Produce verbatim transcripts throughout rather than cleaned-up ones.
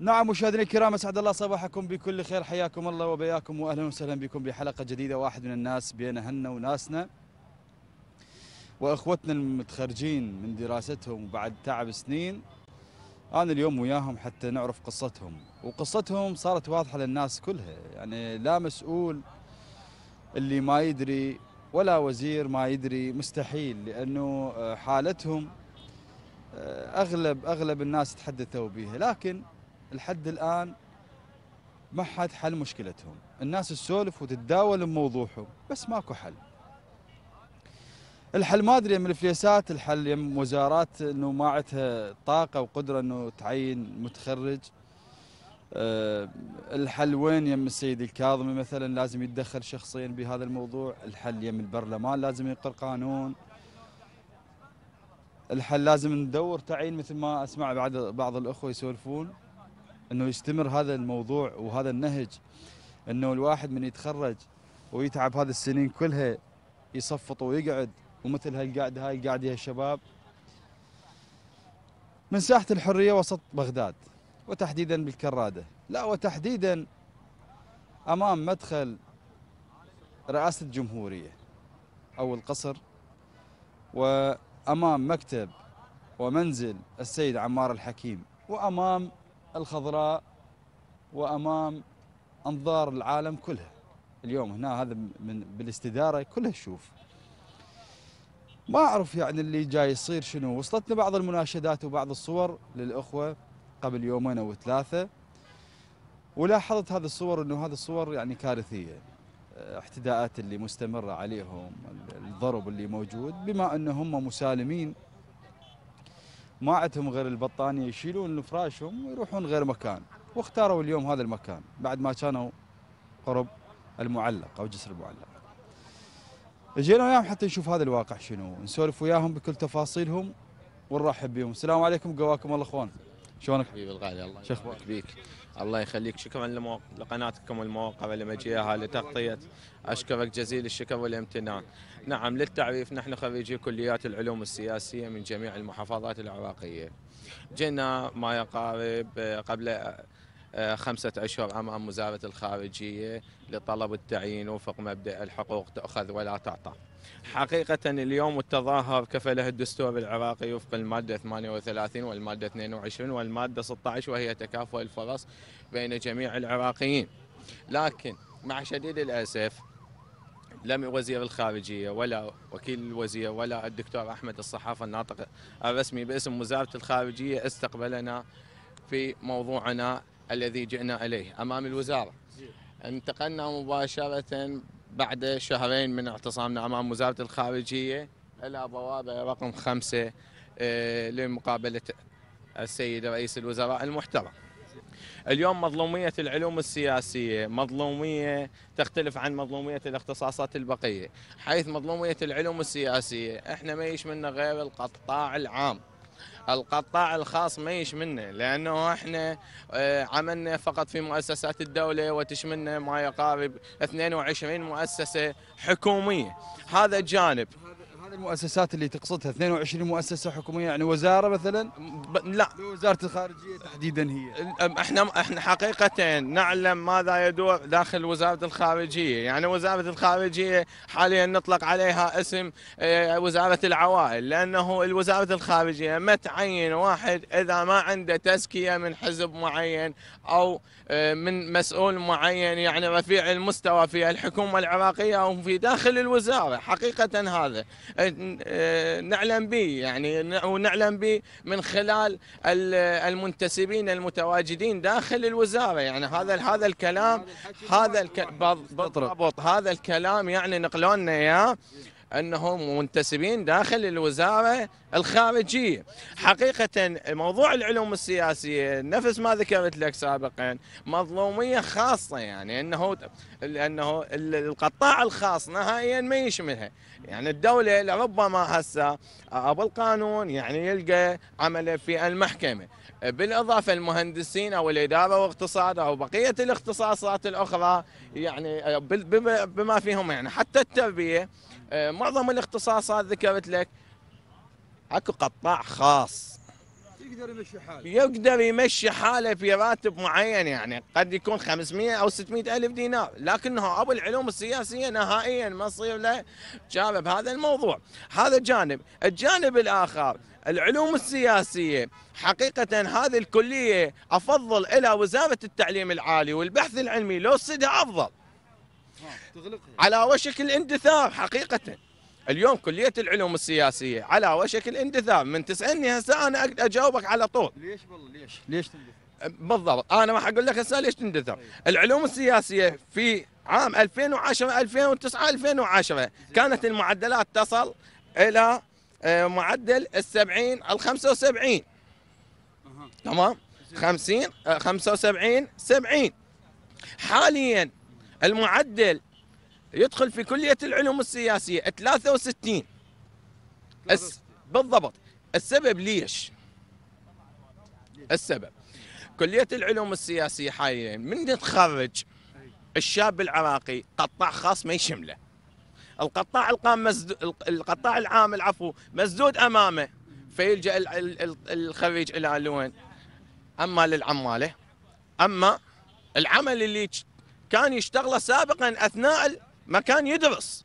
نعم مشاهدينا الكرام، اسعد الله صباحكم بكل خير، حياكم الله وبياكم واهلا وسهلا بكم بحلقه جديده، واحد من الناس بين اهلنا وناسنا واخوتنا المتخرجين من دراستهم بعد تعب سنين. انا اليوم وياهم حتى نعرف قصتهم، وقصتهم صارت واضحه للناس كلها، يعني لا مسؤول اللي ما يدري ولا وزير ما يدري، مستحيل، لانه حالتهم اغلب اغلب الناس تحدثوا بها، لكن لحد الآن ما حد حل مشكلتهم. الناس تسولف وتتداول بموضوعهم بس ماكو حل. الحل ما أدري من الفليسات، الحل يم وزارات إنه ما عندها طاقة وقدرة إنه تعين متخرج. أه الحل وين؟ يم السيد الكاظمي مثلا لازم يتدخل شخصيا بهذا الموضوع، الحل يم البرلمان لازم يقر قانون. الحل لازم ندور تعيين مثل ما أسمع بعد بعض الأخوة يسولفون، انه يستمر هذا الموضوع وهذا النهج، انه الواحد من يتخرج ويتعب هذه السنين كلها يصفط ويقعد، ومثل هالقعده هاي قاعده هالشباب من ساحه الحريه وسط بغداد، وتحديدا بالكراده، لا وتحديدا امام مدخل رئاسه الجمهوريه او القصر، وامام مكتب ومنزل السيد عمار الحكيم، وامام الخضراء، وامام انظار العالم كلها. اليوم هنا هذا من بالاستداره كلها تشوف. ما اعرف يعني اللي جاي يصير شنو، وصلتنا بعض المناشدات وبعض الصور للاخوه قبل يومين او ثلاثه، ولاحظت هذه الصور انه هذه الصور يعني كارثيه. الاعتداءات اللي مستمره عليهم، الضرب اللي موجود، بما ان هم مسالمين ما عندهم غير البطانيه يشيلون فراشهم ويروحون غير مكان، واختاروا اليوم هذا المكان بعد ما كانوا قرب المعلق او جسر المعلق. اجينا وياهم حتى نشوف هذا الواقع شنو، نسولف وياهم بكل تفاصيلهم ونرحب بهم. السلام عليكم، قواكم الله اخوان. شلونك؟ حبيبي الغالي الله يخليك بيك. الله يخليك، شكرا لقناتكم والمواقع اللي مجيئها لتغطيه، اشكرك جزيل الشكر والامتنان. نعم للتعريف، نحن خريجي كليات العلوم السياسيه من جميع المحافظات العراقيه. جينا ما يقارب قبل خمسه اشهر امام وزاره الخارجيه لطلب التعيين وفق مبدا الحقوق تؤخذ ولا تعطى. حقيقة اليوم التظاهر كفله الدستور العراقي وفق المادة ثمانية وثلاثين والمادة اثنين وعشرين والمادة ستة عشر، وهي تكافؤ الفرص بين جميع العراقيين. لكن مع شديد الأسف لم وزير الخارجية ولا وكيل الوزير ولا الدكتور أحمد الصحافي الناطق الرسمي باسم وزارة الخارجية استقبلنا في موضوعنا الذي جئنا إليه أمام الوزارة. انتقلنا مباشرة بعد شهرين من اعتصامنا امام وزاره الخارجيه الى بوابه رقم خمسه لمقابله السيد رئيس الوزراء المحترم. اليوم مظلوميه العلوم السياسيه مظلوميه تختلف عن مظلوميه الاختصاصات البقيه، حيث مظلوميه العلوم السياسيه احنا ما يش منا غير القطاع العام. القطاع الخاص ما يشملنا، لأنه احنا عملنا فقط في مؤسسات الدولة وتشملنا ما يقارب اثنين وعشرين مؤسسة حكومية. هذا الجانب، هذه المؤسسات اللي تقصدها اثنين وعشرين مؤسسة حكومية، يعني وزارة مثلا؟ لا، وزارة الخارجية تحديدا هي. احنا احنا حقيقة نعلم ماذا يدور داخل وزارة الخارجية، يعني وزارة الخارجية حاليا نطلق عليها اسم وزارة العوائل، لأنه الوزارة الخارجية ما تعين واحد إذا ما عنده تزكية من حزب معين أو من مسؤول معين، يعني رفيع المستوى في الحكومة العراقية أو في داخل الوزارة. حقيقة هذا نعلم به، يعني ونعلم به من خلال المنتسبين المتواجدين داخل الوزاره، يعني هذا هذا الكلام هذا بالضبط هذا الكلام يعني نقلوا لنا اياه انهم منتسبين داخل الوزاره الخارجيه. حقيقه موضوع العلوم السياسيه نفس ما ذكرت لك سابقا مظلوميه خاصه، يعني انه لانه القطاع الخاص نهائيا ما يشملها، يعني الدوله لربما هسه ابو القانون يعني يلقى عمله في المحكمه، بالاضافه المهندسين او الاداره والاقتصاد او بقيه الاختصاصات الاخرى، يعني بما فيهم يعني حتى التربيه، معظم الاختصاصات ذكرت لك اكو قطاع خاص. يقدر يمشي حاله يقدر يمشي حاله في راتب معين، يعني قد يكون خمسمئة أو ستمئة ألف دينار، لكنه أبو العلوم السياسية نهائيا ما يصير له جانب هذا الموضوع. هذا جانب. الجانب الآخر العلوم السياسية، حقيقة هذه الكلية أفضل إلى وزارة التعليم العالي والبحث العلمي لو صدها أفضل على وشك الاندثار حقيقة. اليوم كلية العلوم السياسية على وشك الاندثار، من تسألني هسه أنا أقدر أجاوبك على طول. ليش والله ليش؟ ليش تندثر؟ بالضبط، أنا ما حقول لك هسه ليش تندثر. العلوم السياسية في عام ألفين وعشرة ألفين وتسعة ألفين وعشرة كانت المعدلات تصل إلى معدل السبعين على خمسة وسبعين، تمام؟ خمسين خمسة وسبعين سبعين. حاليا المعدل يدخل في كلية العلوم السياسية ثلاثة وستين بالضبط. السبب ليش؟ السبب كلية العلوم السياسية حاليا من يتخرج الشاب العراقي قطاع خاص ما يشمله، القطاع القام مزدو... القطاع العام العفو مسدود امامه، فيلجأ الخريج الى لوين؟ اما للعماله، اما العمل اللي كان يشتغله سابقا اثناء ما كان يدرس.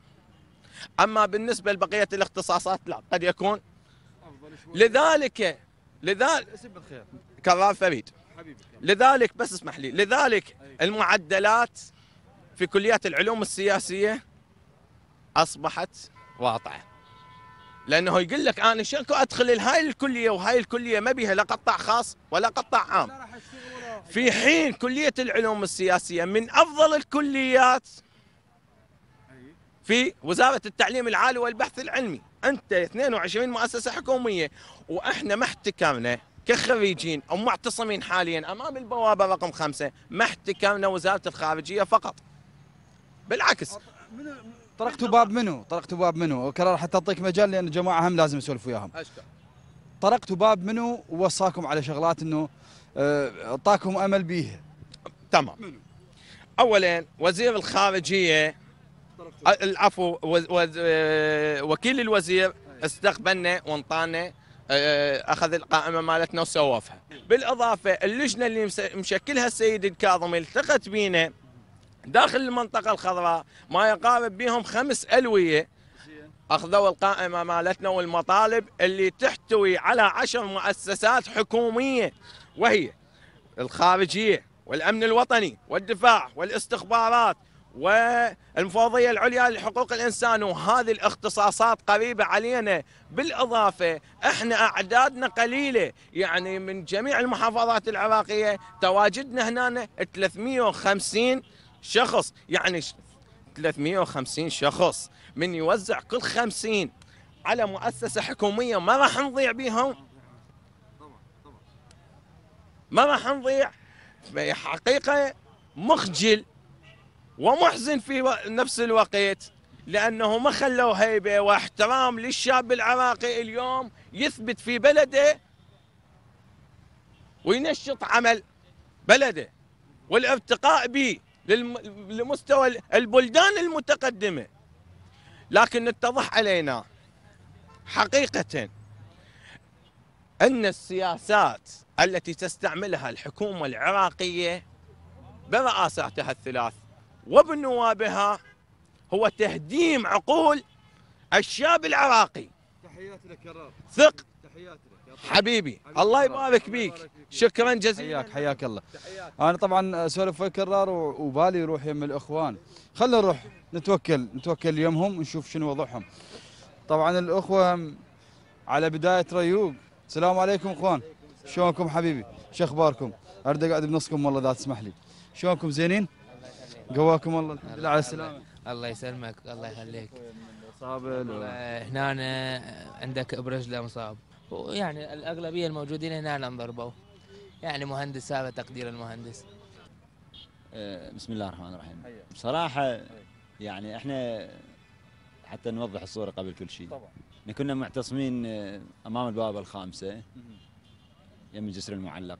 اما بالنسبه لبقيه الاختصاصات لا، قد يكون لذلك لذلك كرار فريد لذلك بس اسمح لي، لذلك المعدلات في كليات العلوم السياسيه اصبحت واطعه، لانه يقول لك انا شكو ادخل لهاي الكليه وهاي الكليه ما بيها لا قطاع خاص ولا قطاع عام، في حين كليه العلوم السياسيه من افضل الكليات في وزاره التعليم العالي والبحث العلمي. انت اثنين وعشرين مؤسسه حكوميه واحنا ما احتكمنا كخريجين او معتصمين حاليا امام البوابه رقم خمسه، ما احتكمنا وزاره الخارجيه فقط، بالعكس طرقتوا باب منه طرقتوا باب منه كرار حتى اعطيك مجال لان الجماعه هم لازم نسولف وياهم. طرقتوا باب منه ووصاكم على شغلات انه اعطاكم امل بيها. تمام. اولا وزير الخارجيه العفو وكيل الوزير استقبلنا وانطانا اخذ القائمه مالتنا وسوفها، بالاضافه اللجنه اللي مشكلها السيد الكاظمي التقت بينا داخل المنطقة الخضراء ما يقارب بهم خمس ألوية، أخذوا القائمة مالتنا والمطالب اللي تحتوي على عشر مؤسسات حكومية، وهي الخارجية والأمن الوطني والدفاع والاستخبارات والمفوضية العليا لحقوق الإنسان، وهذه الاختصاصات قريبة علينا. بالإضافة احنا أعدادنا قليلة، يعني من جميع المحافظات العراقية تواجدنا هنا ثلاثمئة وخمسين شخص، يعني ثلاثمئة وخمسين شخص من يوزع كل خمسين على مؤسسة حكومية ما راح نضيع بيهم، ما راح نضيع. حقيقة مخجل ومحزن في نفس الوقت، لأنه ما خلوا هيبة واحترام للشاب العراقي اليوم يثبت في بلده وينشط عمل بلده والارتقاء به لمستوى البلدان المتقدمة. لكن اتضح علينا حقيقة أن السياسات التي تستعملها الحكومة العراقية برئاساتها الثلاث وبنوابها هو تهديم عقول الشاب العراقي. تحياتي لك يا رب. ثق حبيبي، الله يبارك بيك، شكرا جزيلا. حياك حياك الله. انا طبعا اسولف ويا كرار وبالي يروح يم الاخوان، خلينا نروح نتوكل نتوكل يمهم ونشوف شنو وضعهم. طبعا الاخوه على بدايه ريوق، السلام عليكم اخوان، شلونكم حبيبي؟ شو اخباركم؟ ارد اقعد بنصكم والله اذا تسمح لي. شلونكم زينين؟ قواكم الله، الحمد لله على السلامه. الله يسلمك، الله يخليك. هنا عندك برجله مصاب، ويعني الاغلبيه الموجودين هنا انضربوا، يعني مهندس هذا تقدير المهندس. بسم الله الرحمن الرحيم. بصراحه يعني احنا حتى نوضح الصوره قبل كل شيء، احنا كنا معتصمين امام البوابه الخامسه يم الجسر المعلق،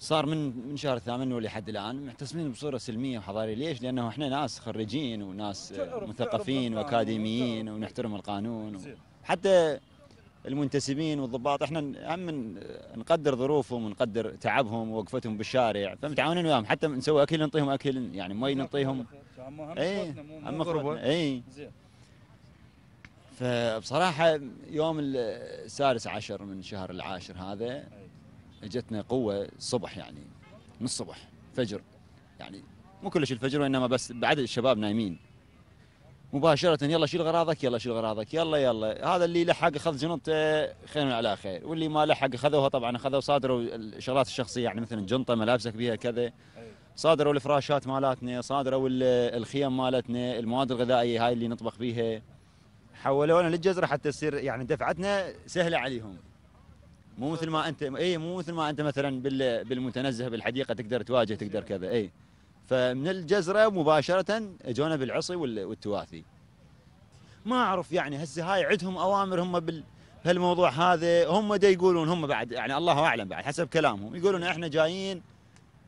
صار من من شهر الثامن ولحد الان معتصمين بصوره سلميه وحضاريه. ليش؟ لانه احنا ناس خريجين وناس مثقفين واكاديميين ونحترم القانون، حتى المنتسبين والضباط احنا هم نقدر ظروفهم ونقدر تعبهم ووقفتهم بالشارع، فمتعاونين وياهم، حتى نسوي اكل نعطيهم اكل، يعني مي نعطيهم. اي اما خروبه اي. فبصراحه يوم السادس عشر من شهر العاشر هذا اجتنا قوه الصبح، يعني من الصبح فجر، يعني مو كلش الفجر وانما بس بعد الشباب نايمين، مباشرة يلا شيل غراضك، يلا شيل غراضك، يلا يلا. هذا اللي لحق اخذ جنطته خير على خير، واللي ما لحق اخذوها طبعا اخذوا صادروا الشغلات الشخصية، يعني مثلا جنطة ملابسك بيها كذا، صادروا الفراشات مالتنا، صادروا الخيام مالتنا، المواد الغذائية هاي اللي نطبخ بيها، حولونا للجزرة حتى تصير يعني دفعتنا سهلة عليهم. مو مثل ما انت اي مو مثل ما انت مثلا بالمتنزه بالحديقة تقدر تواجه تقدر كذا اي. فمن الجزرة مباشرة اجونا بالعصي والتواثي. ما اعرف يعني هسه هاي عندهم اوامر هم بهالموضوع هذا، هم دا يقولون هم بعد يعني الله اعلم بعد حسب كلامهم، يقولون احنا جايين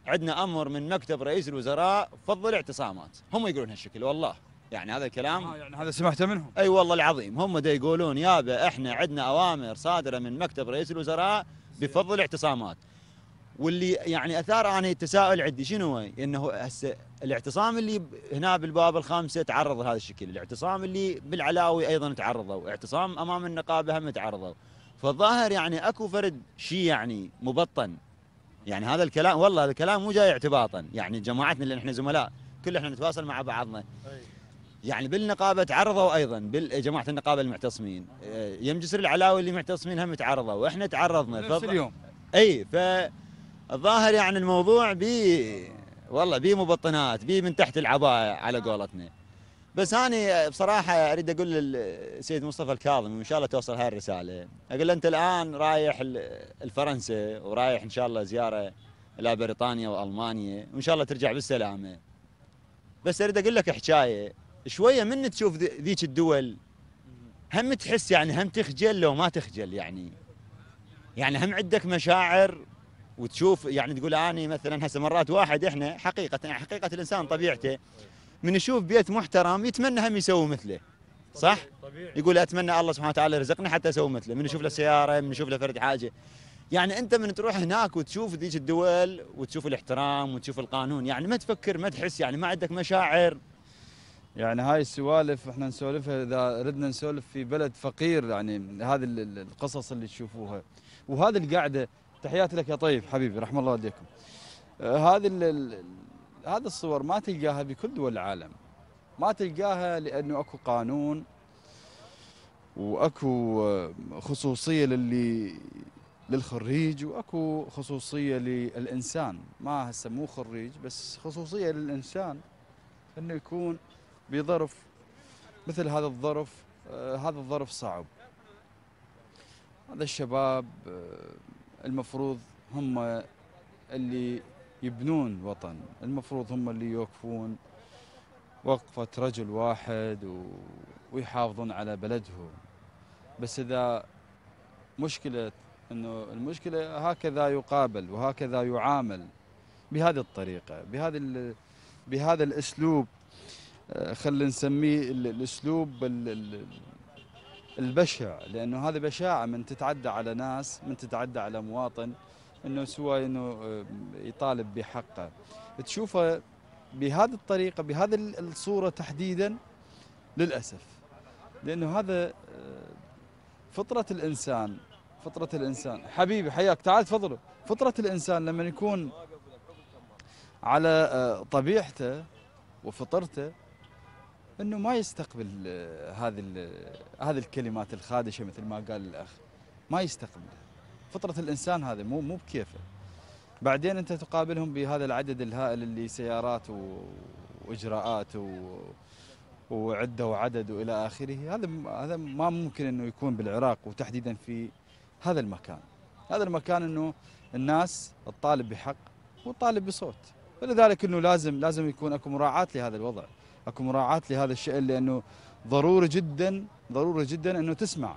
عندنا امر من مكتب رئيس الوزراء فضل اعتصامات، هم يقولون هالشكل والله، يعني هذا الكلام آه يعني هذا سمعته منهم؟ اي والله العظيم، هم دا يقولون يابا احنا عندنا اوامر صادرة من مكتب رئيس الوزراء بفضل اعتصامات. واللي يعني اثار انا التساؤل عندي شنو هو؟ انه هسه الاعتصام اللي هنا بالباب الخامسه تعرض لهذا الشكل، الاعتصام اللي بالعلاوي ايضا تعرضوا، اعتصام امام النقابه هم تعرضوا، فالظاهر يعني اكو فرد شيء يعني مبطن. يعني هذا الكلام والله هذا الكلام مو جاي اعتباطا، يعني جماعتنا اللي احنا زملاء كل احنا نتواصل مع بعضنا. يعني بالنقابه تعرضوا ايضا، بالجماعه النقابه المعتصمين، يم جسر العلاوي اللي معتصمين هم تعرضوا، واحنا تعرضنا نفس اليوم. اي ف الظاهر يعني الموضوع بي والله بي مبطنات، بي من تحت العباءة على قولتنا. بس أنا بصراحة أريد أقول للسيد مصطفى الكاظمي وإن شاء الله توصل هاي الرسالة، أقول له أنت الآن رايح لفرنسا ورايح إن شاء الله زيارة إلى بريطانيا وألمانيا وإن شاء الله ترجع بالسلامة. بس أريد أقول لك حكاية، شوية من تشوف ذيك الدول هم تحس يعني هم تخجل لو ما تخجل، يعني يعني هم عندك مشاعر وتشوف يعني تقول اني مثلا هسه مرات واحد احنا حقيقه حقيقه الانسان طبيعته من يشوف بيت محترم يتمنى هم يسوي مثله، صح؟ طبيعي. يقول اتمنى الله سبحانه وتعالى يرزقنا حتى اسوي مثله، من يشوف له سياره، من يشوف له فرد حاجه. يعني انت من تروح هناك وتشوف ذيك الدول وتشوف الاحترام وتشوف القانون، يعني ما تفكر ما تحس، يعني ما عندك مشاعر. يعني هاي السوالف احنا نسولفها اذا ردنا نسولف في بلد فقير، يعني هذه القصص اللي تشوفوها وهذه القعده. تحياتي لك يا طيب حبيبي رحمه الله عليكم. هذه هذه الصور ما تلقاها بكل دول العالم، ما تلقاها لانه اكو قانون واكو خصوصيه للي للخريج واكو خصوصيه للانسان، ما هسه مو خريج بس خصوصيه للانسان انه يكون بظرف مثل هذا الظرف. هذا الظرف صعب، هذا الشباب المفروض هم اللي يبنون وطن، المفروض هم اللي يوقفون وقفة رجل واحد و... ويحافظون على بلدهم. بس إذا مشكلة إنه المشكلة هكذا يقابل وهكذا يعامل بهذه الطريقة، بهذا ال... بهذا الأسلوب، خلينا نسميه الأسلوب ال... البشع، لانه هذا بشاعه من تتعدى على ناس، من تتعدى على مواطن، انه سوى انه يطالب بحقه. تشوفه بهذه الطريقه بهذه الصوره تحديدا للاسف، لانه هذا فطره الانسان. فطره الانسان حبيبي حياك تعال تفضلوا. فطره الانسان لما يكون على طبيعته وفطرته انه ما يستقبل هذه هذه الكلمات الخادشه مثل ما قال الاخ، ما يستقبلها. فطره الانسان هذا مو مو بكيفه. بعدين انت تقابلهم بهذا العدد الهائل اللي سيارات واجراءات وعده وعدد والى اخره، هذا هذا ما ممكن انه يكون بالعراق وتحديدا في هذا المكان. هذا المكان انه الناس تطالب بحق وتطالب بصوت، ولذلك انه لازم لازم يكون اكو مراعاه لهذا الوضع. اكو مراعاة لهذا الشيء، لانه ضروري جدا ضروري جدا انه تسمع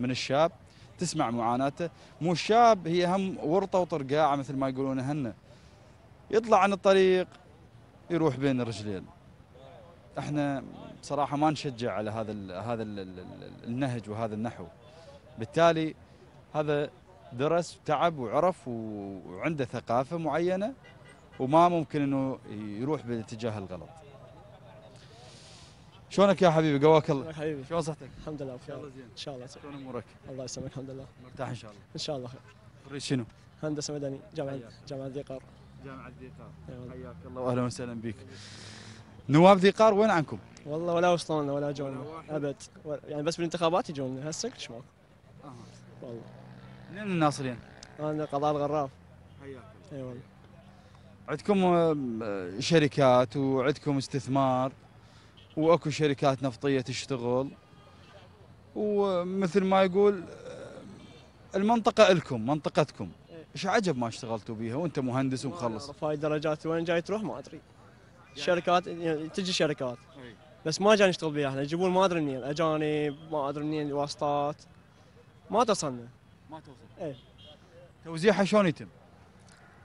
من الشاب، تسمع معاناته. مو شاب هي هم ورطه وطرقاعه مثل ما يقولون هن، يطلع عن الطريق يروح بين الرجلين. احنا بصراحه ما نشجع على هذا ال هذا ال النهج وهذا النحو، بالتالي هذا درس وتعب وعرف وعنده ثقافة معينة وما ممكن انه يروح بالاتجاه الغلط. شلونك يا حبيبي؟ قواك الله. حبيبي شلون صحتك؟ الحمد لله بخير. ان شاء الله زين. شلون امورك؟ الله يسلمك الحمد لله. مرتاح ان شاء الله؟ ان شاء الله خير. خريج شنو؟ هندسة مدني جامعة جامعة ذي قار. جامعة ذي قار. حياك الله واهلا وسهلا بك. نواب ذي قار وين عنكم؟ والله ولا وصلونا ولا جونا ابد، يعني بس بالانتخابات يجونا هسه كلش ماكو. اها والله. منين الناصرين؟ انا قضاء الغراف. حياك الله. اي والله. عندكم شركات وعندكم استثمار واكو شركات نفطيه تشتغل، ومثل ما يقول المنطقه الكم منطقتكم، ايش عجب ما اشتغلتوا بيها وانت مهندس ومخلص؟ هاي درجات وين جاي تروح ما ادري. شركات يعني تجي شركات بس ما جاي نشتغل بيها احنا، يجيبون ما ادري منين اجانب، ما ادري منين واسطات، ما توصلنا. ما توصل. اي توزيعها شلون يتم؟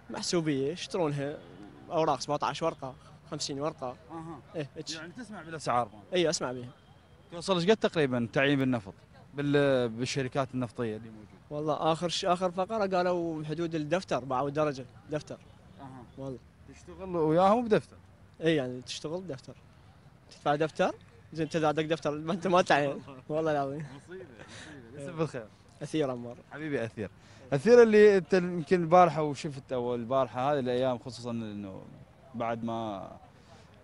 محسوبيه، يشترونها اوراق سبعطعش ورقه خمسين ورقه. اها ايه يعني تسمع بالاسعار؟ اي اسمع بها. توصل ايش قد تقريبا تعيين بالنفط بالشركات النفطيه اللي موجوده؟ والله اخر اخر فقره قالوا بحدود الدفتر باعوا درجه دفتر. اها والله تشتغل وياهم بدفتر؟ اي يعني تشتغل دفتر، تدفع دفتر زين تدفع عندك دفتر ما انت ما تعين. والله العظيم مصيبه مصيبه. لسه بالخير. اثير عمار حبيبي اثير. اثير اللي انت يمكن البارحه وشفت او البارحه هذه الايام خصوصا انه بعد ما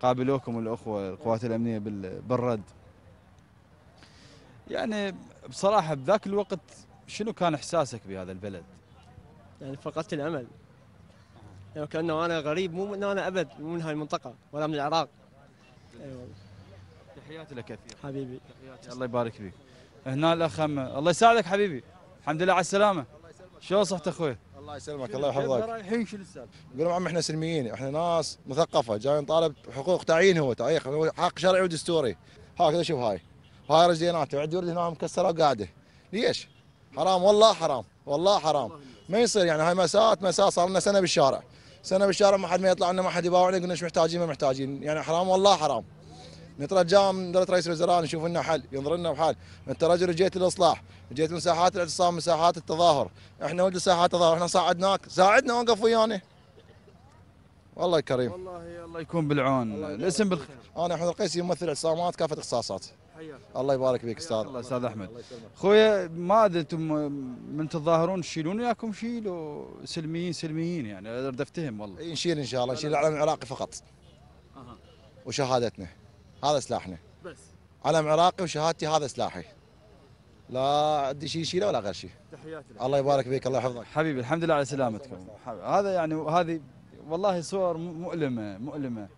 قابلوكم الاخوه القوات الامنيه بالرد، يعني بصراحه بذاك الوقت شنو كان احساسك بهذا البلد؟ يعني فقدت الامل، يعني كانه انا غريب، مو من انا ابد، مو من هاي المنطقه ولا من العراق. اي والله. تحياتي لك اثير حبيبي. تحياتي. الله يبارك فيك. هنا الاخ همه. الله يساعدك حبيبي. الحمد لله على السلامه. شلون صحتك اخوي؟ الله يسلمك الله يحفظك. الحين شنو السالفه؟ يقولون عم احنا سلميين، احنا ناس مثقفه، جاي نطالب حقوق تعيين، هو تعيين هو حق شرعي ودستوري. هكذا شوف هاي هاي رجليناته عندي ورد هنا مكسره وقاعده. ليش؟ حرام والله حرام والله حرام، ما يصير يعني. هاي مساءات مساء صار لنا سنه بالشارع، سنه بالشارع ما حد ما يطلع لنا، ما حد يباوعنا، قلنا ايش محتاجين ما محتاجين، يعني حرام والله حرام. نترجى من مديرية رئيس الوزراء نشوف لنا حل، ينظر لنا بحل، انت رجل جيت للاصلاح، جيت من ساحات الاعتصام، من ساحات التظاهر، احنا ولد ساحات التظاهر، احنا ساعدناك، ساعدنا وقف ويانا. والله كريم. والله الله يكون بالعون، الاسم بالخير. انا احمد القيسي ممثل اعتصامات كافة اختصاصات. حياك. الله يبارك فيك استاذ. الله استاذ احمد. خويا ما ادري انتم من تتظاهرون تشيلون وياكم شيل سلميين سلميين، يعني اريد افتهم والله. اي نشيل ان شاء الله، نشيل العلم العراقي فقط. اها. وشهادتنا. هذا سلاحنا بس، علم عراقي وشهادتي هذا سلاحي، لا عندي شيء شيله ولا غير شيء. تحياتي لك. الله يبارك فيك الله يحفظك حبيبي. الحمد لله على سلامتكم. هذا يعني هذه والله صور مؤلمه مؤلمه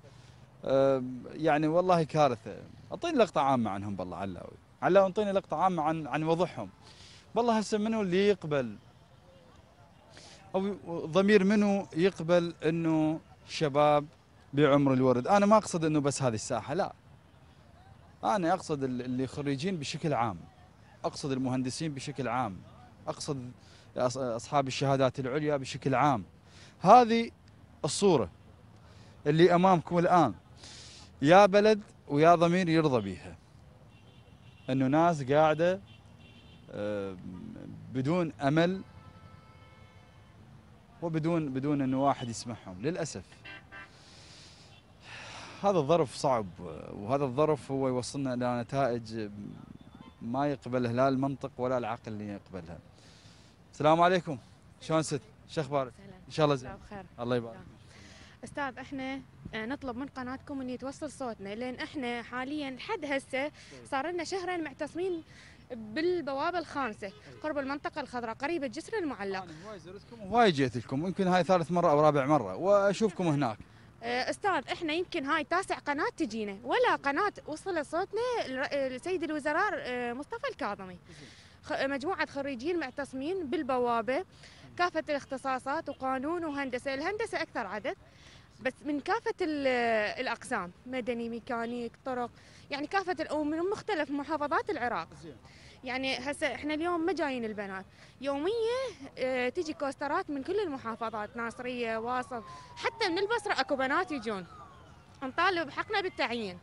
أه يعني والله كارثه. اعطيني لقطه عامه عنهم بالله علاوي علاوي، اعطيني لقطه عامه عن عن وضعهم والله. هسه منو اللي يقبل او ضمير منو يقبل انه شباب بعمر الورد؟ انا ما اقصد انه بس هذه الساحه، لا، أنا أقصد اللي خريجين بشكل عام، أقصد المهندسين بشكل عام، أقصد أصحاب الشهادات العليا بشكل عام. هذه الصورة اللي أمامكم الآن، يا بلد ويا ضمير يرضى بيها، أنه ناس قاعدة بدون أمل وبدون بدون أنه واحد يسمعهم للأسف. هذا الظرف صعب، وهذا الظرف هو يوصلنا الى نتائج ما يقبلها لا المنطق ولا العقل اللي يقبلها. السلام عليكم، شلون ست؟ شو اخبارك؟ ان شاء الله زين. الله يبارك فيك. استاذ احنا نطلب من قناتكم ان يتوصل صوتنا، لان احنا حاليا لحد هسه صار لنا شهرين معتصمين بالبوابه الخامسه قرب المنطقه الخضراء قريبه جسر المعلق. هواي زرتكم وهواي جيت لكم، يمكن هاي ثالث مره او رابع مره واشوفكم هناك. استاذ احنا يمكن هاي تاسع قناه تجينا، ولا قناه وصل صوتنا السيد الوزراء مصطفى الكاظمي. مجموعه خريجين معتصمين بالبوابه كافه الاختصاصات وقانون وهندسه، الهندسه اكثر عدد بس من كافه الاقسام، مدني ميكانيك طرق، يعني كافه الأم من مختلف محافظات العراق. يعني هسه احنا اليوم ما جايين البنات، يوميه اه تجي كوسترات من كل المحافظات، ناصريه واصل، حتى من البصره اكو بنات يجون. نطالب بحقنا بالتعيين.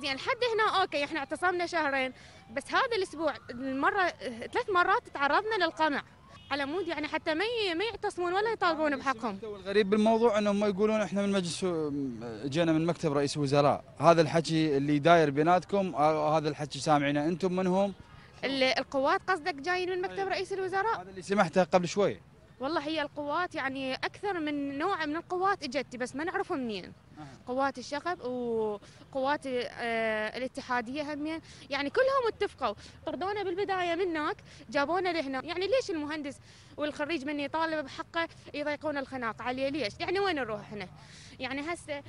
زين لحد هنا اوكي، احنا اعتصمنا شهرين، بس هذا الاسبوع المره ثلاث مرات تعرضنا للقمع على مود يعني حتى ما ما يعتصمون ولا يطالبون بحقهم. والغريب بالموضوع انهم يقولون احنا من مجلس جينا من مكتب رئيس وزراء، هذا الحكي اللي داير بيناتكم هذا الحكي سامعينه انتم منهم؟ القوات قصدك جايين من مكتب رئيس الوزراء؟ هذا اللي سمعته قبل شوي. والله هي القوات يعني اكثر من نوع من القوات اجت، بس ما نعرفهم منين. قوات الشغب وقوات الاتحاديه همين، يعني كلهم اتفقوا، طردونا بالبدايه من هناك، جابونا لهنا، يعني ليش المهندس والخريج من يطالب بحقه يضيقون الخناق عليه ليش؟ يعني وين نروح احنا؟ يعني هسه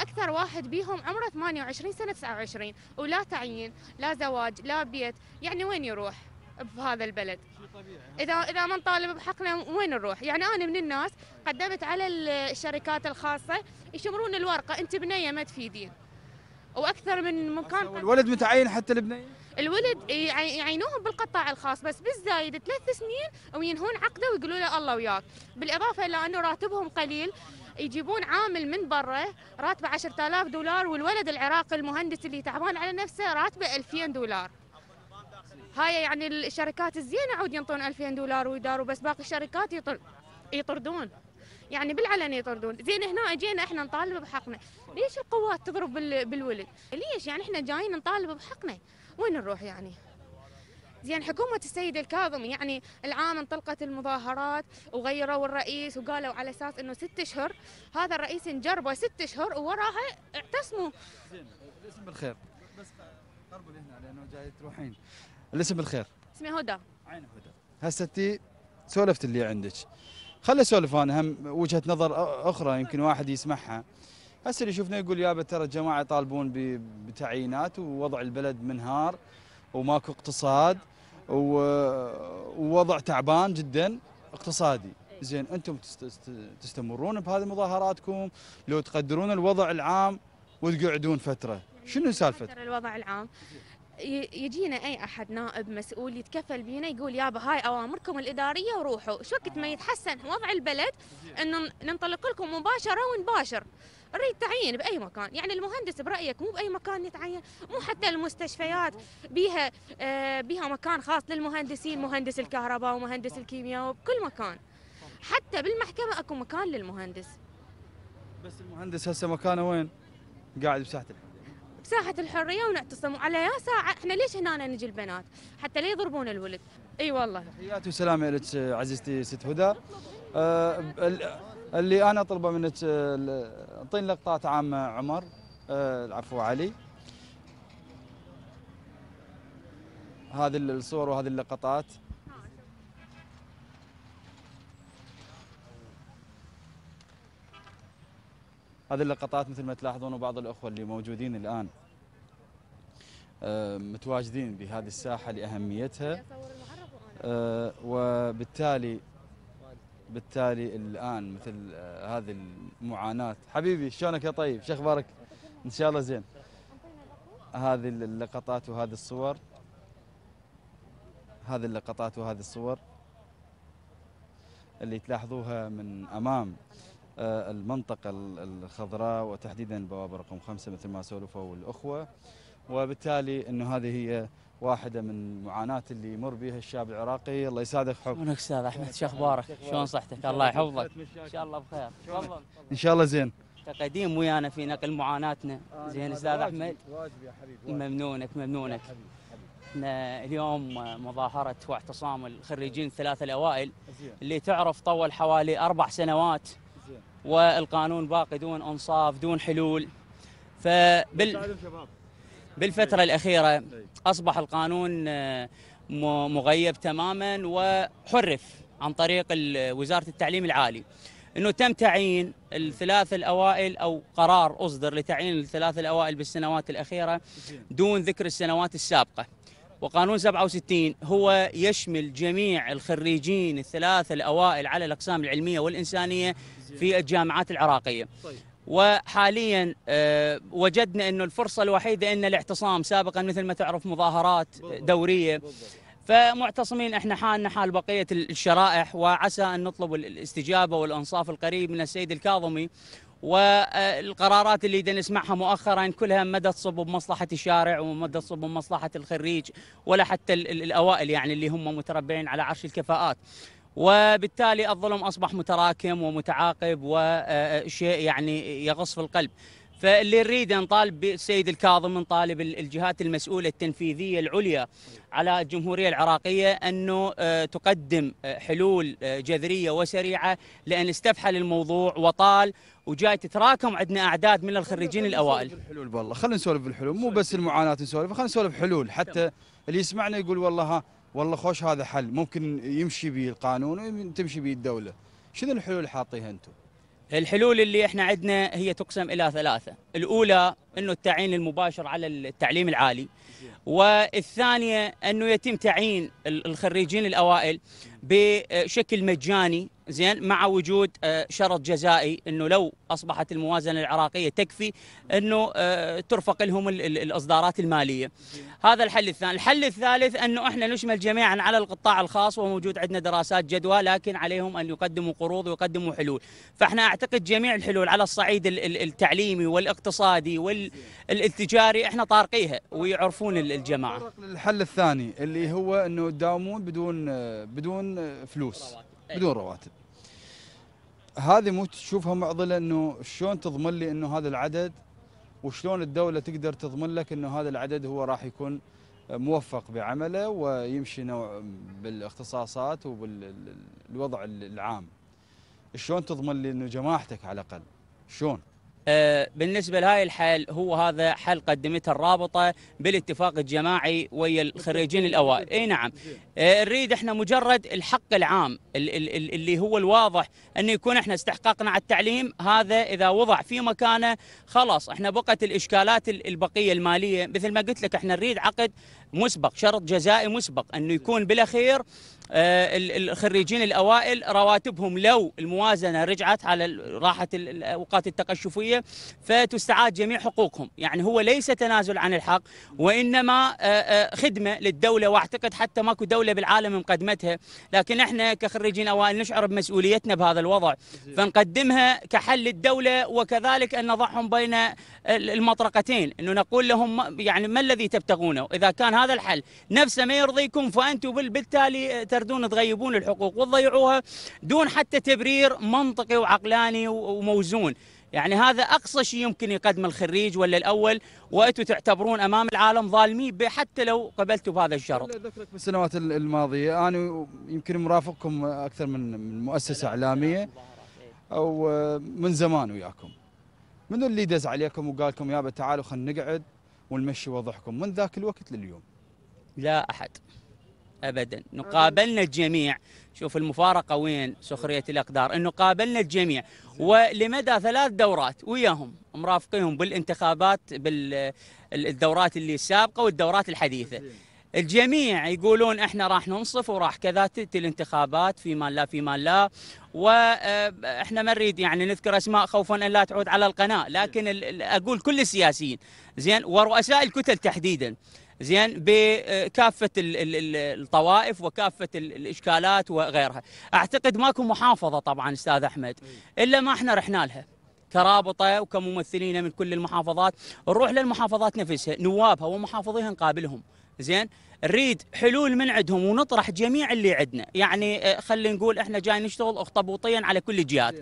اكثر واحد بيهم عمره ثمانية وعشرين سنه تسعة وعشرين ولا تعيين، لا زواج، لا بيت، يعني وين يروح؟ بهذا البلد اذا اذا ما نطالب بحقنا وين نروح؟ يعني انا من الناس قدمت على الشركات الخاصه يشمرون الورقه انت بنيه ما تفيدين، واكثر من مكان الولد متعين حتى البنيه الولد يعينوهم بالقطاع الخاص، بس بالزايد ثلاث سنين وينهون عقده ويقولوا له الله وياك، بالاضافه الى انه راتبهم قليل، يجيبون عامل من برا راتبه عشرة آلاف دولار، والولد العراقي المهندس اللي تعبان على نفسه راتبه ألفين دولار. هاي يعني الشركات الزينه عود ينطون ألفين دولار ويداروا، بس باقي الشركات يطردون، يعني بالعلن يطردون. زين هنا اجينا احنا نطالب بحقنا، ليش القوات تضرب بالولد؟ ليش يعني احنا جايين نطالب بحقنا وين نروح يعني؟ زين حكومه السيد الكاظمي يعني العام انطلقت المظاهرات وغيروا الرئيس وقالوا على اساس انه ست اشهر، هذا الرئيس انجربه ست اشهر ووراها اعتصموا. زين الاسم بالخير، بس قربوا لهنا لانه جاي تروحين. الاسم بالخير. اسمي هدى. عين هدى. هسه انت سولفت اللي عندك، خلي اسولف انا هم وجهه نظر اخرى يمكن واحد يسمعها. هسه اللي شفنا يقول يابا ترى الجماعه يطالبون بتعيينات ووضع البلد منهار وماكو اقتصاد ووضع تعبان جدا اقتصادي. زين انتم تستمرون بهذه مظاهراتكم لو تقدرون الوضع العام وتقعدون فتره، شنو سالفه؟ الوضع العام يجينا اي احد نائب مسؤول يتكفل بينا يقول يابا هاي اوامركم الاداريه وروحوا، شو وقت ما يتحسن وضع البلد انه ننطلق لكم مباشره ونباشر. نريد تعيين باي مكان، يعني المهندس برايك مو باي مكان يتعين، مو حتى المستشفيات بيها آه بيها مكان خاص للمهندسين، مهندس الكهرباء ومهندس الكيمياء وبكل مكان، حتى بالمحكمه اكو مكان للمهندس. بس المهندس هسه مكانه وين؟ قاعد بساحه ساحة الحرية ونعتصم على يا ساعة. احنا ليش هنا نجي البنات حتى لا يضربون الولد؟ اي والله. تحياتي وسلامة لك عزيزتي ست هدى. آه اللي انا اطلبه منك اعطيني لقطات عامة عمر، آه العفو علي، هذه الصور وهذه اللقطات. هذه اللقطات مثل ما تلاحظون، وبعض الأخوة اللي موجودين الآن متواجدين بهذه الساحة لأهميتها، وبالتالي بالتالي الآن مثل هذه المعاناة. حبيبي شلونك يا طيب؟ شو أخبارك؟ إن شاء الله زين. هذه اللقطات وهذه الصور، هذه اللقطات وهذه الصور اللي تلاحظوها من أمام المنطقة الخضراء وتحديدا بوابة رقم خمسة مثل ما سولفوا الأخوة، وبالتالي أنه هذه هي واحدة من المعاناة اللي يمر بها الشاب العراقي. الله يسعدك حب. شلونك أستاذ أحمد؟ شو أخبارك؟ شلون صحتك؟ الله يحفظك. إن شاء الله بخير. تفضل. إن شاء الله زين. أنت قديم ويانا في نقل معاناتنا. زين أستاذ أحمد؟ واجب يا حبيبي. ممنونك ممنونك. احنا اليوم مظاهرة واعتصام الخريجين الثلاثة الأوائل اللي تعرف طول حوالي أربع سنوات والقانون باقي دون انصاف دون حلول، فبال بالفتره الاخيره اصبح القانون مغيب تماما وحرف عن طريق وزاره التعليم العالي، انه تم تعيين الثلاث الاوائل او قرار اصدر لتعيين الثلاث الاوائل بالسنوات الاخيره دون ذكر السنوات السابقه. وقانون سبعة وستين هو يشمل جميع الخريجين الثلاثة الأوائل على الأقسام العلمية والإنسانية في الجامعات العراقية. وحاليا وجدنا أنه الفرصة الوحيدة أن الاعتصام، سابقا مثل ما تعرف مظاهرات دورية، فمعتصمين احنا حالنا حال بقية الشرائح، وعسى أن نطلب الاستجابة والإنصاف القريب من السيد الكاظمي والقرارات اللي نسمعها مؤخرا كلها ما تصب بمصلحة الشارع وما تصب بمصلحة الخريج ولا حتى الأوائل يعني اللي هم متربعين على عرش الكفاءات، وبالتالي الظلم أصبح متراكم ومتعاقب وشيء يعني يغص في القلب. فاللي نريد نطالب بالسيد الكاظم، نطالب الجهات المسؤولة التنفيذية العليا على الجمهورية العراقية أنه تقدم حلول جذرية وسريعة، لأن استفحل الموضوع وطال وجاي تتراكم عندنا أعداد من الخريجين الأوائل. الحلول والله خلينا نسولف بالحلول، مو بس المعاناة نسولف، خلينا نسولف حلول حتى اللي يسمعنا يقول والله ها والله خوش هذا حل ممكن يمشي به القانون وتمشي به الدولة. شنو الحلول اللي حاطيها أنتم؟ الحلول اللي احنا عندنا هي تقسم الى ثلاثه، الاولى انه التعيين المباشر على التعليم العالي، والثانيه انه يتم تعيين الخريجين الاوائل بشكل مجاني زين مع وجود شرط جزائي انه لو اصبحت الموازنه العراقيه تكفي انه ترفق لهم الاصدارات الماليه. هذا الحل الثاني، الحل الثالث انه احنا نشمل جميعا على القطاع الخاص وموجود عندنا دراسات جدوى لكن عليهم ان يقدموا قروض ويقدموا حلول، فاحنا اعتقد جميع الحلول على الصعيد التعليمي والاقتصادي والتجاري احنا طارقيها ويعرفون الجماعه. الحل الثاني اللي هو انه تداومون بدون بدون فلوس بدون رواتب. هذه مو تشوفها معضله انه شلون تضمن لي انه هذا العدد وشلون الدوله تقدر تضمن لك انه هذا العدد هو راح يكون موفق بعمله ويمشي نوع بالاختصاصات وبالوضع العام؟ شلون تضمن لي انه جماعتك على الاقل شلون؟ بالنسبة لهاي الحل هو هذا حل قدمتها الرابطة بالاتفاق الجماعي ويا الخريجين الأوائل. اي نعم، نريد احنا مجرد الحق العام اللي هو الواضح انه يكون احنا استحقاقنا على التعليم، هذا اذا وضع في مكانه خلاص احنا بقت الاشكالات البقية المالية. مثل ما قلت لك احنا نريد عقد مسبق، شرط جزائي مسبق انه يكون بالاخير الخريجين الأوائل رواتبهم لو الموازنة رجعت على راحة الأوقات التقشفية فتستعاد جميع حقوقهم. يعني هو ليس تنازل عن الحق وإنما خدمة للدولة، واعتقد حتى ماكو دولة بالعالم مقدمتها، لكن احنا كخريجين أوائل نشعر بمسؤوليتنا بهذا الوضع فنقدمها كحل للدولة، وكذلك أن نضعهم بين المطرقتين أنه نقول لهم يعني ما الذي تبتغونه، إذا كان هذا الحل نفسه ما يرضيكم فأنتم بالتالي تردون تغيبون الحقوق وتضيعوها دون حتى تبرير منطقي وعقلاني وموزون. يعني هذا أقصى شيء يمكن يقدم الخريج ولا الأول، وأنتم تعتبرون أمام العالم ظالمين حتى لو قبلتوا بهذا الشرط. أذكرك بالسنوات الماضية أنا يمكن مرافقكم أكثر من مؤسسة إعلامية أو من زمان وياكم، منو اللي دز عليكم وقال لكم يابا تعالوا خلينا نقعد ونمشي وضعكم من ذاك الوقت لليوم؟ لا أحد أبدا، نقابلنا الجميع. شوف المفارقة وين، سخرية الأقدار أنه قابلنا الجميع ولمدى ثلاث دورات وياهم مرافقينهم بالانتخابات بالدورات اللي السابقة والدورات الحديثة، الجميع يقولون احنا راح ننصف وراح كذا تأتي الانتخابات فيما لا فيما لا، واحنا ما نريد يعني نذكر اسماء خوفا ان لا تعود على القناة، لكن اقول كل السياسيين زين ورؤساء الكتل تحديدا زين بكافة الطوائف وكافة الإشكالات وغيرها. أعتقد ماكو محافظة طبعا أستاذ أحمد إلا ما احنا رحنا لها كرابطة وكممثلين من كل المحافظات، نروح للمحافظات نفسها نوابها ومحافظيها نقابلهم زين، نريد حلول من عندهم ونطرح جميع اللي عندنا. يعني خلينا نقول احنا جاي نشتغل اخطبوطيا على كل الجهات،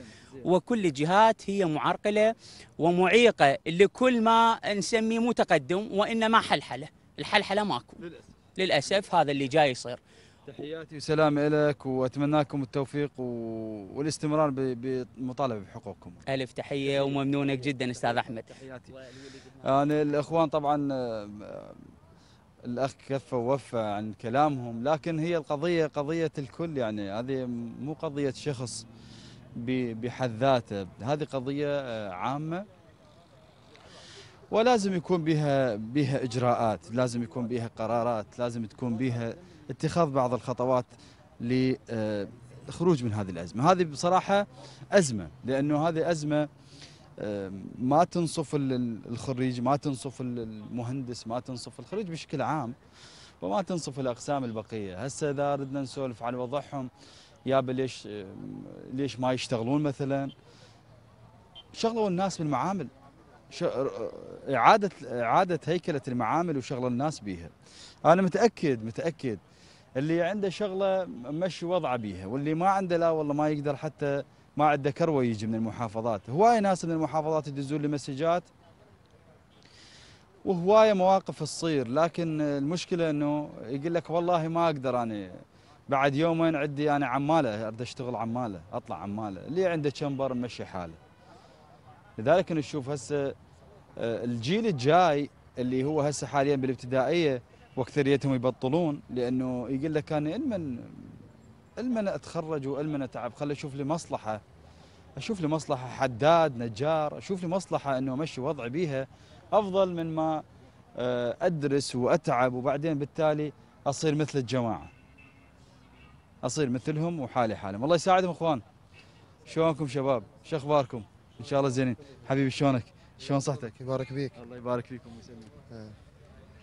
وكل الجهات هي معرقلة ومعيقة لكل ما نسميه مو تقدم وإنما حلحلة، الحلحله ماكو للأسف. للاسف هذا اللي جاي يصير. تحياتي وسلامي لك واتمنى لكم التوفيق والاستمرار بمطالبه بحقوقكم. الف تحيه وممنونك جدا استاذ احمد. تحياتي. انا الاخوان طبعا الاخ كفى ووفى عن كلامهم، لكن هي القضيه قضيه الكل، يعني هذه مو قضيه شخص بحد ذاته، هذه قضيه عامه ولازم يكون بها بها اجراءات، لازم يكون بها قرارات، لازم تكون بها اتخاذ بعض الخطوات للخروج من هذه الازمه. هذه بصراحه ازمه، لانه هذه ازمه ما تنصف الخريج، ما تنصف المهندس، ما تنصف الخريج بشكل عام، وما تنصف الاقسام البقيه. هسه اذا ردنا نسولف عن وضعهم يابا ليش ليش ما يشتغلون مثلا؟ شغلوا الناس بالمعامل، إعادة إعادة هيكلة المعامل وشغل الناس بيها. أنا متأكد متأكد اللي عنده شغلة مشي وضعه بيها، واللي ما عنده لا والله ما يقدر، حتى ما عنده كروة يجي من المحافظات. هواية ناس من المحافظات يدزون لي مسجات، وهواية مواقف تصير، لكن المشكلة إنه يقول لك والله ما أقدر، أنا بعد يومين عندي أنا عمالة أريد أشتغل، عمالة أطلع عمالة، اللي عنده شمبر مشي حاله. لذلك نشوف هسه الجيل الجاي اللي هو هسه حاليا بالابتدائيه واكثريتهم يبطلون، لانه يقول لك انا المن المن اتخرج والمن اتعب، خلي اشوف لي مصلحه، اشوف لي مصلحه حداد، نجار، اشوف لي مصلحه انه امشي وضعي بيها افضل من ما ادرس واتعب وبعدين بالتالي اصير مثل الجماعه، اصير مثلهم وحالي حالهم. الله يساعدهم اخوان. شلونكم شباب؟ شو اخباركم؟ ان شاء الله زينين. حبيبي شلونك؟ شلون صحتك؟ يبارك بيك. الله يبارك فيكم ويسلمك. آه.